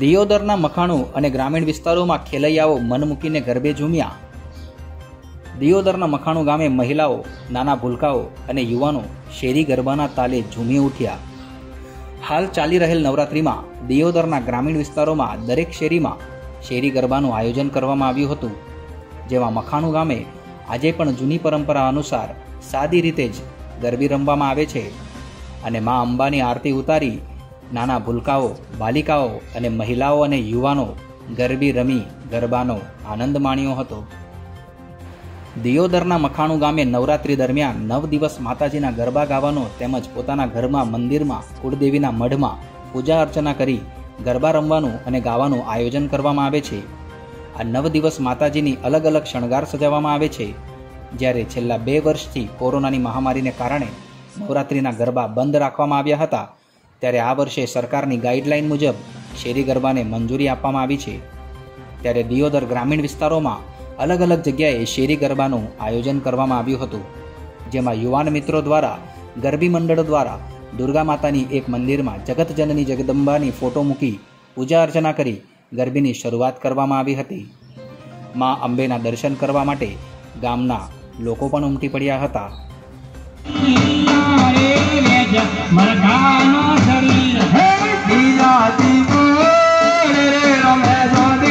દિયોદરના મખાણું અને ગ્રામીણ વિસ્તારોમાં ખેલૈયાઓ મન મૂકીને ગરબે ઝૂમ્યા। દિયોદરના મખાણું ગામે મહિલાઓ, નાના ભૂલકાઓ અને યુવાનો શેરી ગરબાના તાલે ઝૂમી ઉઠ્યા। હાલ ચાલી રહેલ નવરાત્રિમાં દિયોદરના ગ્રામીણ વિસ્તારોમાં દરેક શેરીમાં શેરી ગરબાનું આયોજન કરવામાં આવ્યું હતું, જેમાં મખાણું ગામે આજે પણ જૂની પરંપરા અનુસાર સાદી રીતે જ ગરબી રમવામાં આવે છે અને મા અંબાની આરતી ઉતારી નાના ભૂલકાઓ, બાલિકાઓ અને મહિલાઓ અને યુવાનો ગરબી રમી ગરબાનો આનંદ માણ્યો હતો। દિયોદરના મખાણું ગામે નવરાત્રિ દરમિયાન 9 દિવસ માતાજીના ગરબા ગાવાનો તેમજ પોતાના ઘરમાં, મંદિરમાં, કુળદેવીના મઢમાં પૂજા અર્ચના કરી ગરબા રમવાનું અને ગાવાનું આયોજન કરવામાં આવે છે। આ 9 દિવસ માતાજીની અલગ અલગ શણગાર સજાવવામાં આવે છે। જ્યારે છેલ્લા 2 વર્ષથી કોરોનાની મહામારીને કારણે નવરાત્રિના ગરબા બંધ રાખવામાં આવ્યા હતા, ત્યારે આ વર્ષે સરકારની ગાઈડલાઈન મુજબ શેરી ગરબાને મંજૂરી આપવામાં આવી છે। ત્યારે દિયોદર ગ્રામીણ વિસ્તારોમાં અલગ અલગ જગ્યાએ શેરી ગરબાનું આયોજન કરવામાં આવ્યું હતું, જેમાં યુવાન મિત્રો દ્વારા, ગરબી મંડળો દ્વારા દુર્ગા માતાની એક મંદિરમાં જગતજનની જગદંબાની ફોટો મૂકી પૂજા અર્ચના કરી ગરબીની શરૂઆત કરવામાં આવી હતી। મા અંબેના દર્શન કરવા માટે ગામના લોકો પણ ઉમટી પડ્યા હતા। મરઘાનો શરીર હે બીજા દીવો રે રમે જોડે